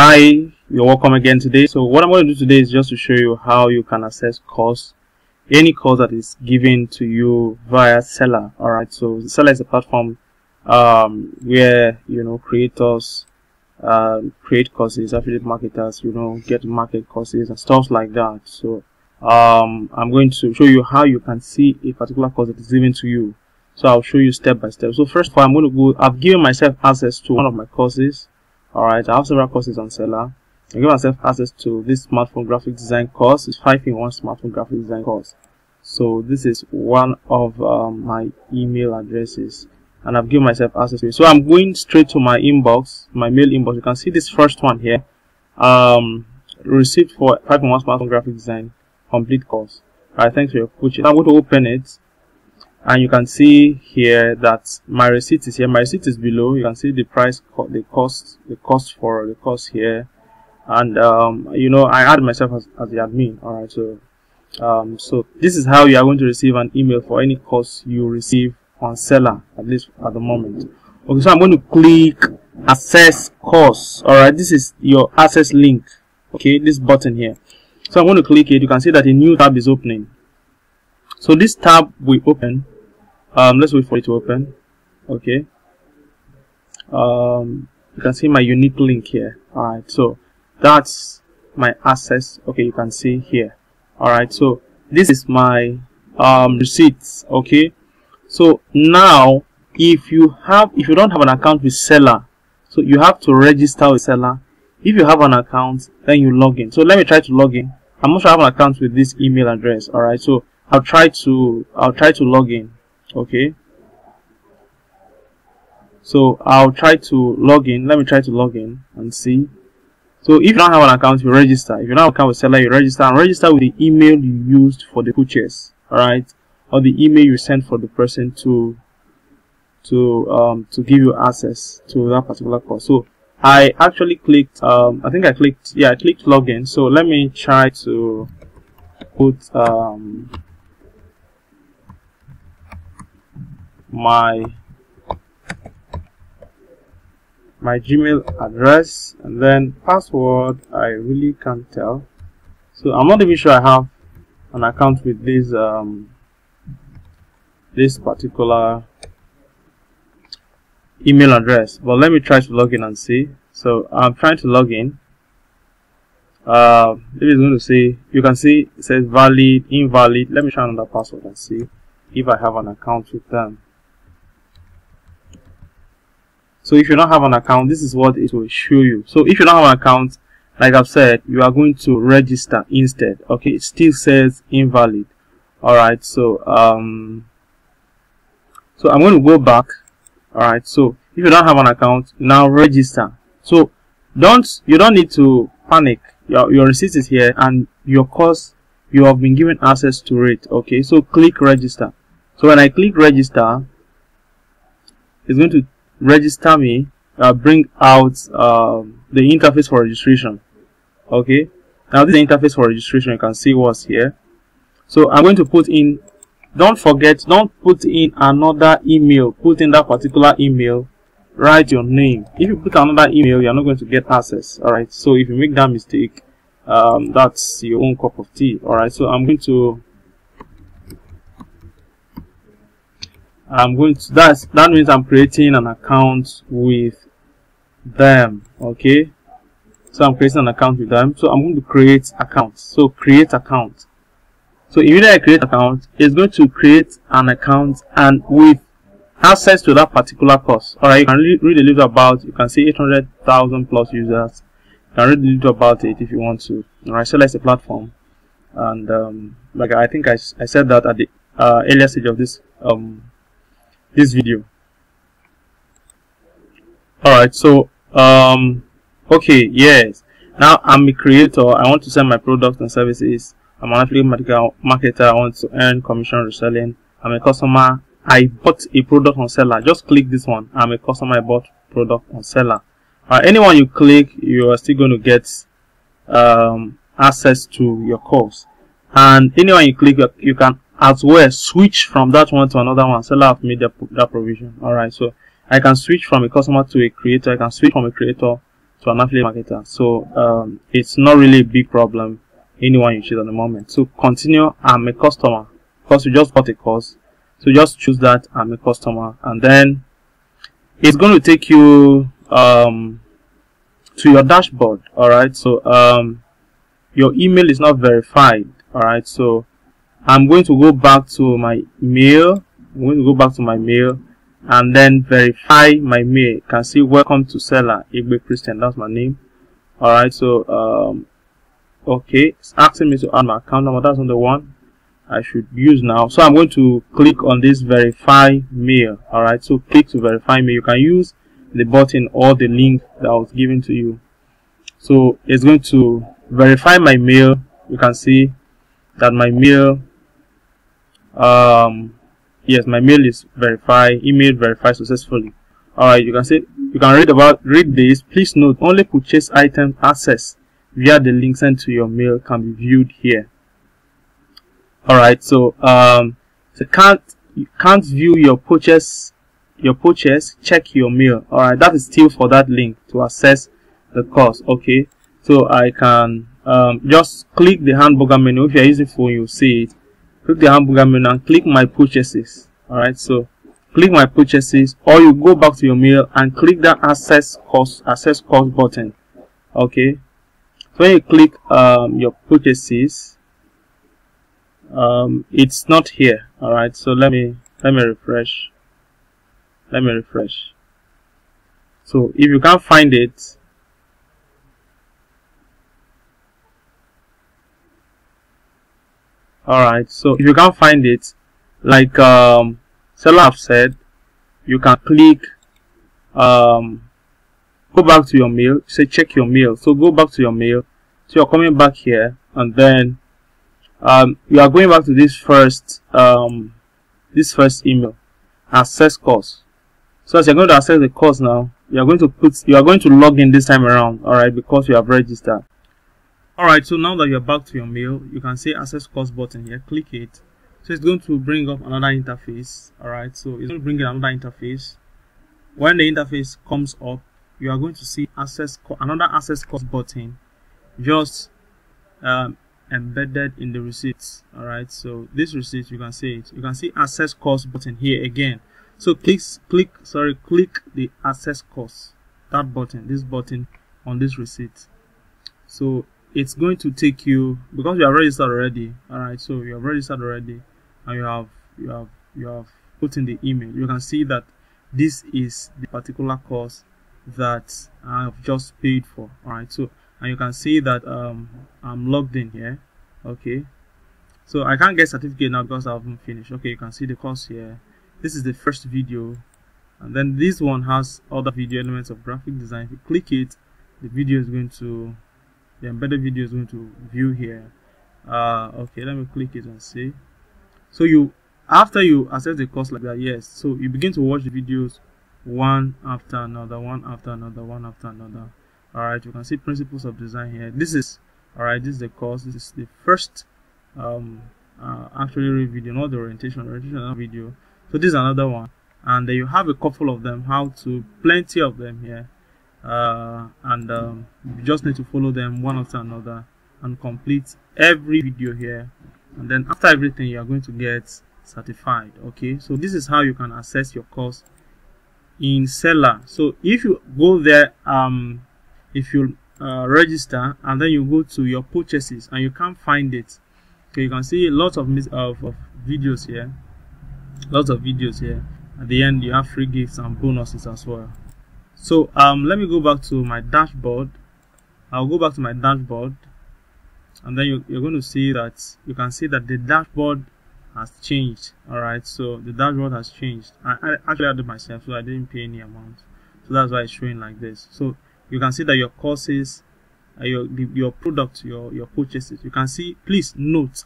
Hi, you're welcome again today. So what I'm going to do today is just to show you how you can assess costs, any cost that is given to you via Selar. All right, so Selar is a platform where creators create courses, affiliate marketers get market courses and stuff like that. So I'm going to show you how you can see a particular course that is given to you. So I'll show you step by step. So first of all, I'm going to go. I've given myself access to one of my courses. Alright, I have several courses on Selar. I give myself access to this smartphone graphic design course. It's 5-in-1 smartphone graphic design course. So this is one of my email addresses, and I've given myself access to it. So I'm going straight to my inbox, my mail inbox. You can see this first one here. Receipt for 5-in-1 smartphone graphic design complete course. Alright, thanks for your coaching. I'm going to open it, and you can see here that my receipt is here. My receipt is below. You can see the price, the cost for the course here, and I add myself as the admin. All right, so so this is how you are going to receive an email for any course you receive on Selar, at least at the moment. Okay, so I'm going to click access course. All right, this is your access link. Okay, this button here. So I'm going to click it. You can see that a new tab is opening. So this tab will open. Let's wait for it to open. Okay. You can see my unique link here. Alright, so that's my access. Okay, you can see here. Alright, so this is my receipts. Okay. So now if you don't have an account with Selar, so you have to register with Selar. If you have an account, then you log in. So let me try to log in. I'm not sure I have an account with this email address. Alright, so I'll try to log in. Okay, so I'll try to log in. Let me try to log in and see. So if you don't have an account, you register. If you don't have an account with Selar, you register, and register with the email you used for the purchase. All right, or the email you sent for the person to give you access to that particular course. So I actually clicked. I clicked login. So let me try to put my Gmail address and then password. I really can't tell, so I'm not even sure I have an account with this this particular email address, but let me try to log in and see. So I'm trying to log in. It is going to say, you can see it says valid, invalid. Let me try another password and see if I have an account with them. So if you don't have an account, this is what it will show you. So if you don't have an account, like I've said, you are going to register instead. Okay, it still says invalid. All right, so so I'm going to go back. All right, so if you don't have an account, now register. So you don't need to panic. Your receipt is here, and your course, you have been given access to it. Okay, so click register. So when I click register, it's going to register me, bring out the interface for registration. Okay, now this interface for registration, you can see what's here. So I'm going to put in, don't put in another email, put in that particular email. Write your name. If you put another email, you're not going to get access. All right, so if you make that mistake, that's your own cup of tea. All right, so I'm going to that means I'm creating an account with them. Okay, so I'm creating an account with them. So I'm going to create account. So create account. So immediately I create account, it's going to create an account and with access to that particular course. All right, you can read a little about. You can see 800,000 plus users. You can read a little about it if you want to. All right, Selar is a platform, and like I think I said that at the earlier stage of this this video. All right, so okay, yes. Now I'm a creator. I want to sell my products and services. I'm an affiliate marketer. I want to earn commission reselling. I'm a customer. I bought a product on Selar. Just click this one. I'm a customer. I bought product on Selar. Anyone you click, you are still going to get access to your course. And anyone you click, you can as well switch from that one to another one. Selar have made that provision. All right, so I can switch from a customer to a creator. I can switch from a creator to an affiliate marketer. So it's not really a big problem anyone you choose at the moment. So continue, I'm a customer, because you just bought a course. So just choose that, I'm a customer, and then it's going to take you to your dashboard. All right, so your email is not verified. All right, so I'm going to go back to my mail. I'm going to go back to my mail and then verify my mail. You can see welcome to Selar, Egbe Christian, that's my name. All right, so okay, it's asking me to add my account number. That's not the one I should use now. So I'm going to click on this verify mail. All right, so click to verify mail. You can use the button or the link that was given to you. So it's going to verify my mail. You can see that my mail, yes, my mail is verified. Email verified successfully. All right, you can see, you can read this. Please note, only purchase item access via the link sent to your mail can be viewed here. All right, so you can't view your purchase. Check your mail. All right, that is still for that link to access the course. Okay, so I can just click the hamburger menu. If you're using phone, you'll see it. Click the hamburger menu and click my purchases. All right, so click my purchases, or you go back to your mail and click that access course button. Okay, so when you click your purchases, it's not here. All right, so let me refresh. So if you can't find it, all right, so if you can't find it, like Selar have said, you can click go back to your mail, say check your mail. So go back to your mail, so you're coming back here, and then you are going back to this first email, access course. So as you're going to access the course now, you are going to log in this time around. All right, because you have registered. All right, so now that you're back to your mail, you can see access course button here. Click it. So it's going to bring up another interface. All right, so it's going to bring in another interface. When the interface comes up, you are going to see another access course button, just embedded in the receipts. All right, so this receipt, you can see it, you can see access course button here again. So click the access course, that button, this button on this receipt. So it's going to take you, because you have registered already. All right, so you have registered already and you have put in the email. You can see that this is the particular course that I've just paid for. All right, so and you can see that I'm logged in here. Okay, so I can't get certificate now because I haven't finished. Okay, you can see the course here. This is the first video, and then this one has other video elements of graphic design. If you click it, the video is going to, the embedded video is going to view here. Okay, let me click it and see. So you, after you access the course like that, yes, so you begin to watch the videos one after another, one after another, one after another. All right, you can see principles of design here. This is, all right, this is the course. This is the first actually video, not the orientation video. So this is another one, and then you have a couple of them, plenty of them here, and you just need to follow them one after another and complete every video here. And then after everything, you are going to get certified. Okay, so this is how you can access your course in Selar. So if you go there, if you register and then you go to your purchases and you can't find it, okay, you can see lots of videos here, at the end you have free gifts and bonuses as well. So let me go back to my dashboard. I'll go back to my dashboard, and then you're going to see that you can see that the dashboard has changed. All right, so the dashboard has changed. I actually added myself, so I didn't pay any amount, so that's why it's showing like this. So you can see that your courses, your products, your purchases. You can see, please note,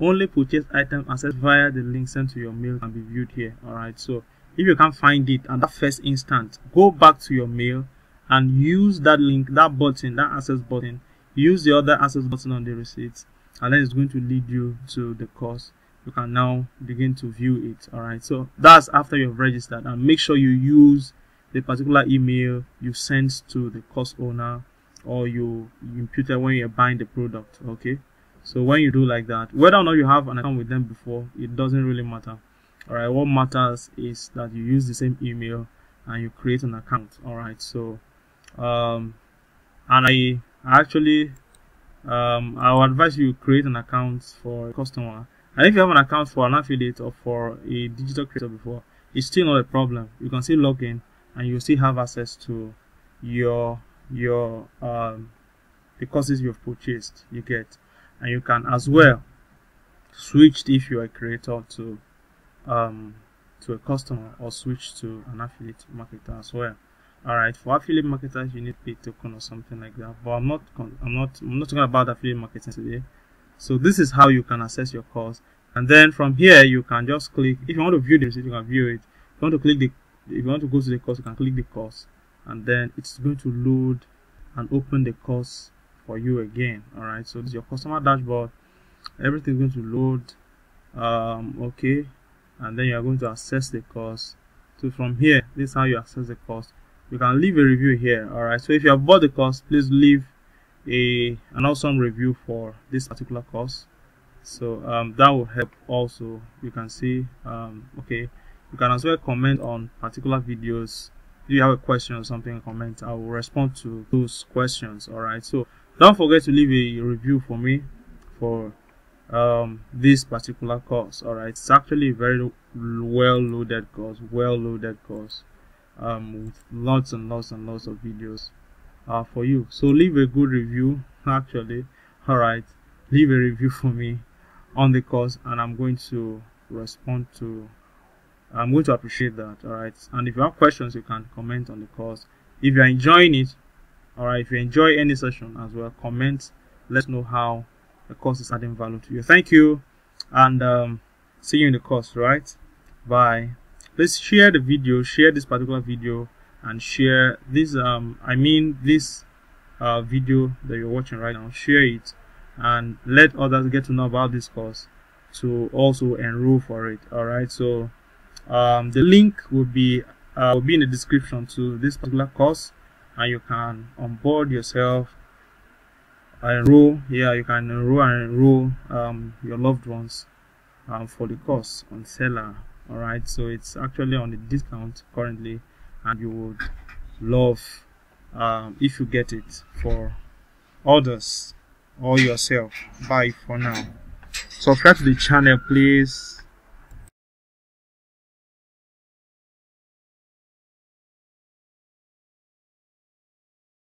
only purchase item accessed via the link sent to your mail can be viewed here. All right, so if you can't find it at that first instant, go back to your mail and use that link, that button, that access button. Use the other access button on the receipt, and then it's going to lead you to the course. You can now begin to view it. All right, so that's after you've registered, and make sure you use the particular email you sent to the course owner, or you imputed when you're buying the product. Okay, so when you do like that, whether or not you have an account with them before, it doesn't really matter. All right, what matters is that you use the same email and you create an account. All right, so and I actually I would advise you create an account for a customer. And if you have an account for an affiliate or for a digital creator before, it's still not a problem. You can still log in and you still have access to the courses you've purchased. You get, and you can as well switch if you're a creator to a customer, or switch to an affiliate marketer as well. All right, for affiliate marketers, you need paid token or something like that. But I'm not talking about affiliate marketing today. So this is how you can access your course, and then from here you can just click. If you want to view the receipt, you can view it. If you want to if you want to go to the course, you can click the course, and then it's going to load and open the course for you again. All right, so this is your customer dashboard. Everything's going to load. Okay, and then you are going to access the course. So from here, this is how you access the course. You can leave a review here. All right, so if you have bought the course, please leave an awesome review for this particular course. So that will help. Also, you can see okay, you can as well comment on particular videos. If you have a question or something, comment, I will respond to those questions. All right, so don't forget to leave a review for me for this particular course. All right, it's actually a very well loaded course with lots and lots and lots of videos for you. So leave a good review. Actually, all right, leave a review for me on the course, and I'm going to respond to, I'm going to appreciate that. All right, and if you have questions, you can comment on the course. If you're enjoying it, all right, if you enjoy any session as well, comment, let's know how the course is adding value to you. Thank you, and see you in the course. Right, bye. Please share the video, share this particular video, and share this video that you're watching right now. Share it and let others get to know about this course to also enroll for it. All right, so the link will be in the description to this particular course, and you can onboard yourself, enroll. Yeah, you can enroll and enroll your loved ones for the course on Selar. All right, so it's actually on the discount currently, and you would love if you get it for others or yourself. Bye for now. Subscribe to the channel, please.